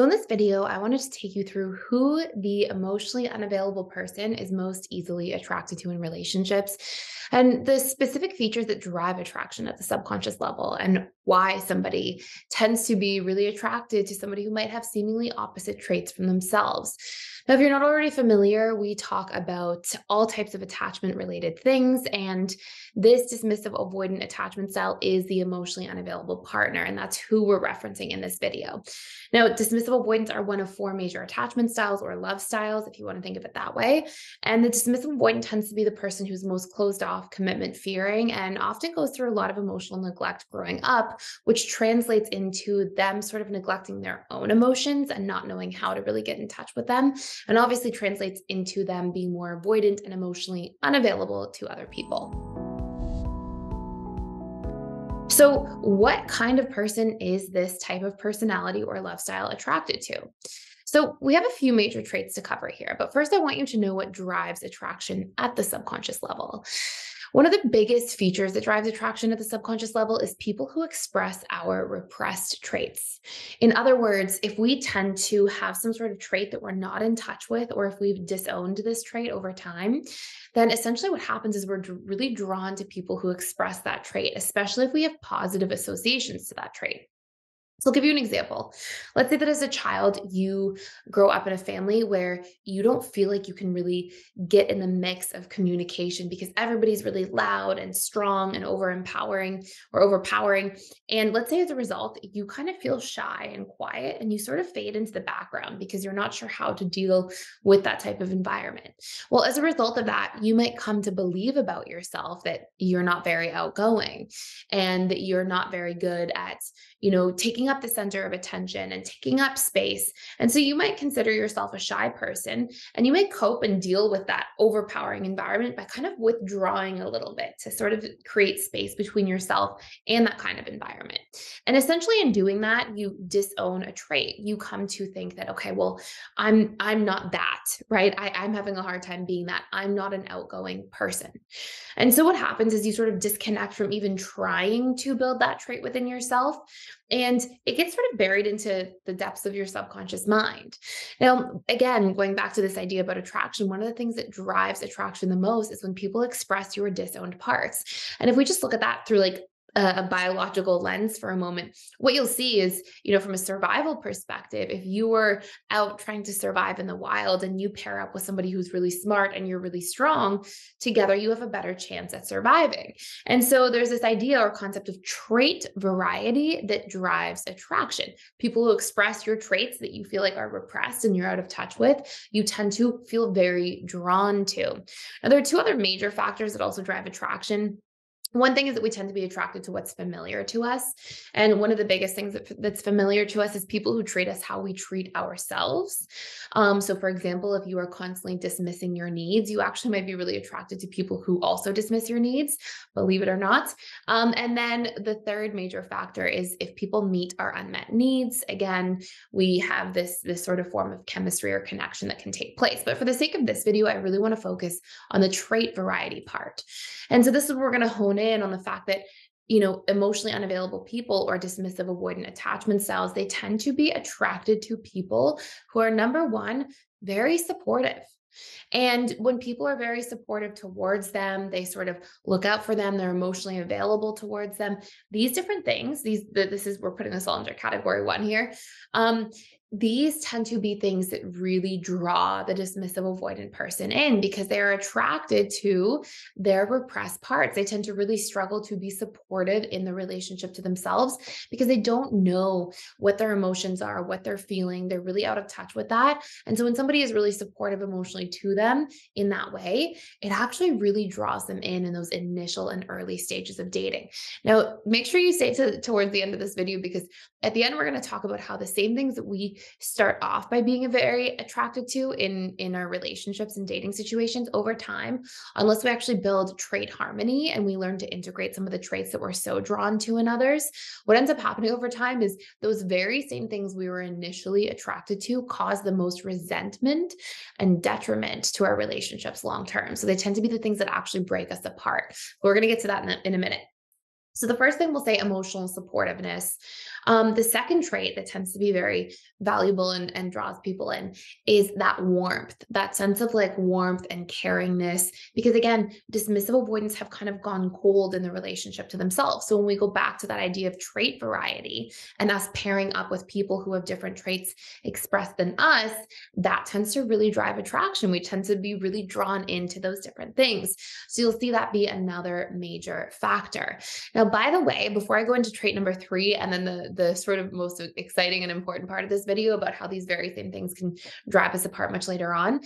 So in this video, I wanted to take you through who the emotionally unavailable person is most easily attracted to in relationships, and the specific features that drive attraction at the subconscious level, and why somebody tends to be really attracted to somebody who might have seemingly opposite traits from themselves. Now, if you're not already familiar, we talk about all types of attachment related things, and this dismissive avoidant attachment style is the emotionally unavailable partner, and that's who we're referencing in this video. Now, dismissive avoidants are one of four major attachment styles or love styles, if you want to think of it that way, and the dismissive avoidant tends to be the person who's most closed off, commitment fearing, and often goes through a lot of emotional neglect growing up, which translates into them sort of neglecting their own emotions and not knowing how to really get in touch with them, and obviously translates into them being more avoidant and emotionally unavailable to other people. So what kind of person is this type of personality or lifestyle attracted to? So we have a few major traits to cover here, but first I want you to know what drives attraction at the subconscious level. One of the biggest features that drives attraction at the subconscious level is people who express our repressed traits. In other words, if we tend to have some sort of trait that we're not in touch with, or if we've disowned this trait over time, then essentially what happens is we're really drawn to people who express that trait, especially if we have positive associations to that trait. So I'll give you an example. Let's say that as a child, you grow up in a family where you don't feel like you can really get in the mix of communication because everybody's really loud and strong and overpowering. And let's say as a result, you kind of feel shy and quiet, and you sort of fade into the background because you're not sure how to deal with that type of environment. Well, as a result of that, you might come to believe about yourself that you're not very outgoing and that you're not very good at, you know, taking up the center of attention and taking up space. And so you might consider yourself a shy person, and you might cope and deal with that overpowering environment by kind of withdrawing a little bit to sort of create space between yourself and that kind of environment. And essentially in doing that, you disown a trait. You come to think that, okay, well, I'm not that, right? I'm having a hard time being that. I'm not an outgoing person. And so what happens is you sort of disconnect from even trying to build that trait within yourself, and it gets sort of buried into the depths of your subconscious mind. Now, again, going back to this idea about attraction, one of the things that drives attraction the most is when people express your disowned parts. And if we just look at that through like a biological lens for a moment, what you'll see is, you know, from a survival perspective, if you were out trying to survive in the wild and you pair up with somebody who's really smart and you're really strong, together you have a better chance at surviving. And so there's this idea or concept of trait variety that drives attraction. People who express your traits that you feel like are repressed and you're out of touch with, you tend to feel very drawn to. Now, there are two other major factors that also drive attraction. One thing is that we tend to be attracted to what's familiar to us. And one of the biggest things that's familiar to us is people who treat us how we treat ourselves. So for example, if you are constantly dismissing your needs, you actually might be really attracted to people who also dismiss your needs, believe it or not. And then the third major factor is if people meet our unmet needs. Again, we have this sort of form of chemistry or connection that can take place. But for the sake of this video, I really want to focus on the trait variety part. And so this is where we're going to hone in on the fact that, you know, emotionally unavailable people or dismissive avoidant attachment styles, they tend to be attracted to people who are, number one, very supportive. And when people are very supportive towards them, they sort of look out for them, they're emotionally available towards them. These different things, we're putting this all under category one here. These tend to be things that really draw the dismissive avoidant person in because they are attracted to their repressed parts. They tend to really struggle to be supportive in the relationship to themselves because they don't know what their emotions are, what they're feeling. They're really out of touch with that. And so when somebody is really supportive emotionally to them in that way, it actually really draws them in those initial and early stages of dating. Now, make sure you stay towards the end of this video, because at the end, we're going to talk about how the same things that we start off by being very attracted to in our relationships and dating situations over time, unless we actually build trait harmony and we learn to integrate some of the traits that we're so drawn to in others, what ends up happening over time is those very same things we were initially attracted to cause the most resentment and detriment to our relationships long term. So they tend to be the things that actually break us apart. We're going to get to that in a minute. So the first thing we'll say, emotional supportiveness. The second trait that tends to be very valuable and draws people in is that warmth, that sense of like warmth and caringness, because again, dismissive avoidance have kind of gone cold in the relationship to themselves. So when we go back to that idea of trait variety and us pairing up with people who have different traits expressed than us, that tends to really drive attraction. We tend to be really drawn into those different things. So you'll see that be another major factor. Now, by the way, before I go into trait number 3, and then the sort of most exciting and important part of this video about how these very same things can drive us apart much later on,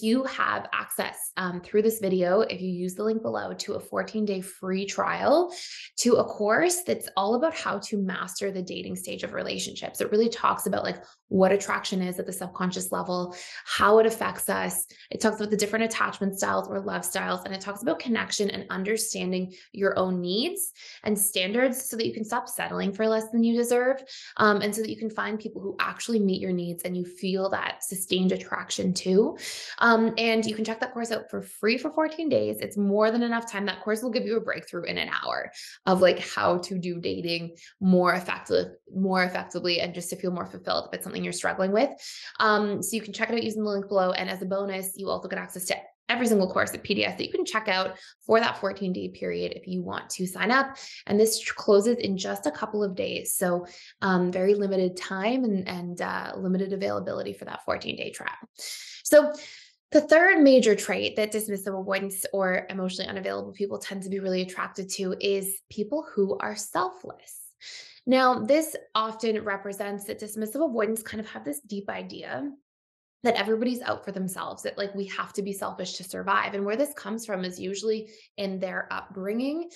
you have access through this video, if you use the link below, to a 14-day free trial to a course that's all about how to master the dating stage of relationships. It really talks about like what attraction is at the subconscious level, how it affects us. It talks about the different attachment styles or love styles, and it talks about connection and understanding your own needs and standards so that you can stop settling for less than you deserve, and so that you can find people who actually meet your needs and you feel that sustained attraction to. And you can check that course out for free for 14 days. It's more than enough time. That course will give you a breakthrough in an hour of like how to do dating more effectively and just to feel more fulfilled if it's something you're struggling with. So you can check it out using the link below. And as a bonus, you also get access to every single course at PDF that you can check out for that 14-day period if you want to sign up. And this closes in just a couple of days. So very limited time and limited availability for that 14-day trial. So the third major trait that dismissive avoidance or emotionally unavailable people tend to be really attracted to is people who are selfless. Now, this often represents that dismissive avoidance kind of have this deep idea that everybody's out for themselves, that like we have to be selfish to survive. And where this comes from is usually in their upbringing.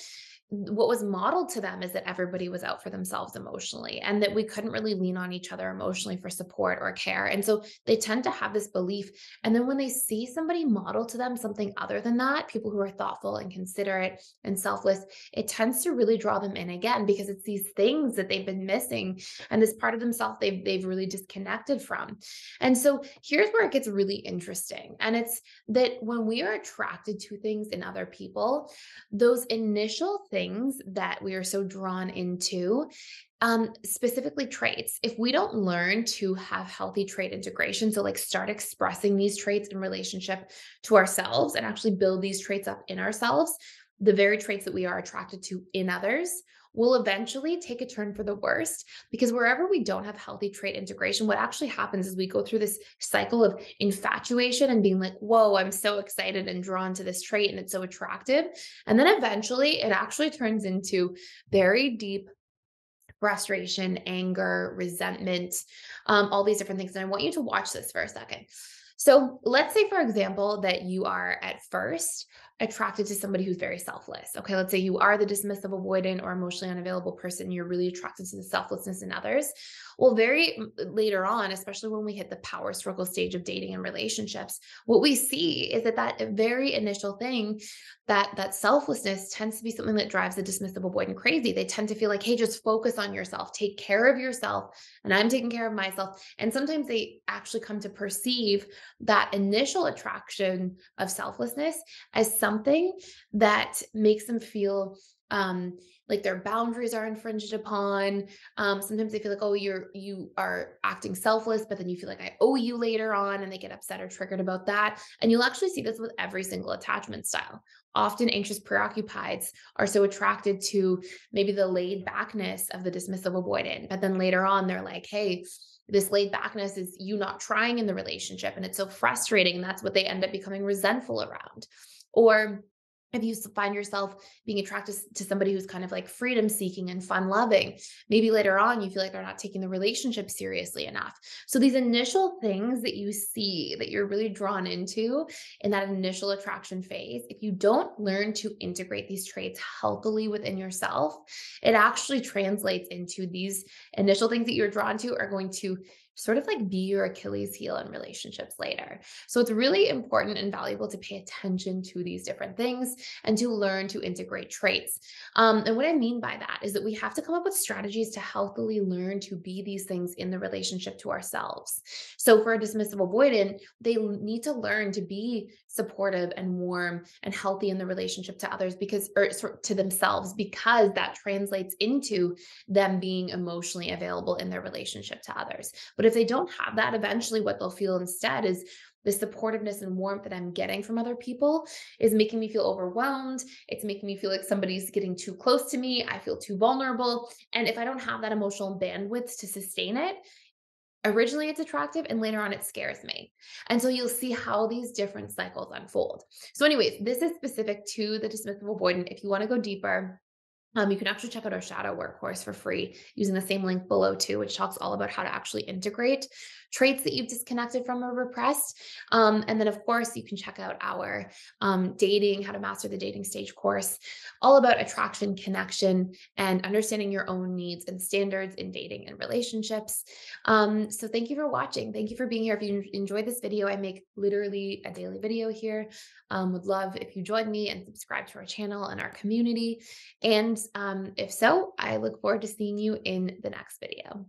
What was modeled to them is that everybody was out for themselves emotionally and that we couldn't really lean on each other emotionally for support or care. And so they tend to have this belief. And then when they see somebody model to them something other than that, people who are thoughtful and considerate and selfless, it tends to really draw them in again, because it's these things that they've been missing and this part of themselves they've really disconnected from. And so here's where it gets really interesting. And it's that when we are attracted to things in other people, those initial things that we are so drawn into, specifically traits, if we don't learn to have healthy trait integration, so like start expressing these traits in relationship to ourselves and actually build these traits up in ourselves, the very traits that we are attracted to in others will eventually take a turn for the worst, because wherever we don't have healthy trait integration, what actually happens is we go through this cycle of infatuation and being like, whoa, I'm so excited and drawn to this trait and it's so attractive. And then eventually it actually turns into very deep frustration, anger, resentment, all these different things. And I want you to watch this for a second. So let's say, for example, that you are at first attracted to somebody who's very selfless. Okay, let's say you are the dismissive, avoidant, or emotionally unavailable person. You're really attracted to the selflessness in others. Well, very later on, especially when we hit the power struggle stage of dating and relationships, what we see is that that very initial thing, that selflessness tends to be something that drives the dismissive, avoidant crazy. They tend to feel like, hey, just focus on yourself, take care of yourself, and I'm taking care of myself. And sometimes they actually come to perceive that initial attraction of selflessness as something that makes them feel like their boundaries are infringed upon. Sometimes they feel like, oh, you are acting selfless, but then you feel like I owe you later on, and they get upset or triggered about that. And you'll actually see this with every single attachment style. Often anxious preoccupieds are so attracted to maybe the laid backness of the dismissive avoidant, but then later on they're like, hey, this laid backness is you not trying in the relationship, and it's so frustrating. And that's what they end up becoming resentful around. Or if you find yourself being attracted to somebody who's kind of like freedom seeking and fun loving, maybe later on you feel like they're not taking the relationship seriously enough. So these initial things that you see that you're really drawn into in that initial attraction phase, if you don't learn to integrate these traits healthily within yourself, it actually translates into these initial things that you're drawn to are going to sort of like be your Achilles heel in relationships later. So it's really important and valuable to pay attention to these different things. and to learn to integrate traits. And what I mean by that is that we have to come up with strategies to healthily learn to be these things in the relationship to ourselves. So for a dismissive avoidant, they need to learn to be supportive and warm and healthy in the relationship to others, because, or to themselves, because that translates into them being emotionally available in their relationship to others. But if they don't have that, eventually what they'll feel instead is the supportiveness and warmth that I'm getting from other people is making me feel overwhelmed. It's making me feel like somebody's getting too close to me. I feel too vulnerable. And if I don't have that emotional bandwidth to sustain it, originally it's attractive and later on it scares me. And so you'll see how these different cycles unfold. So anyways, this is specific to the dismissive avoidant. If you want to go deeper, you can actually check out our shadow work course for free using the same link below too, which talks all about how to actually integrate traits that you've disconnected from or repressed. And then of course you can check out our dating, how to master the dating stage course, all about attraction, connection, and understanding your own needs and standards in dating and relationships. So thank you for watching. Thank you for being here. If you enjoyed this video, I make literally a daily video here. Would love if you joined me and subscribe to our channel and our community. And if so, I look forward to seeing you in the next video.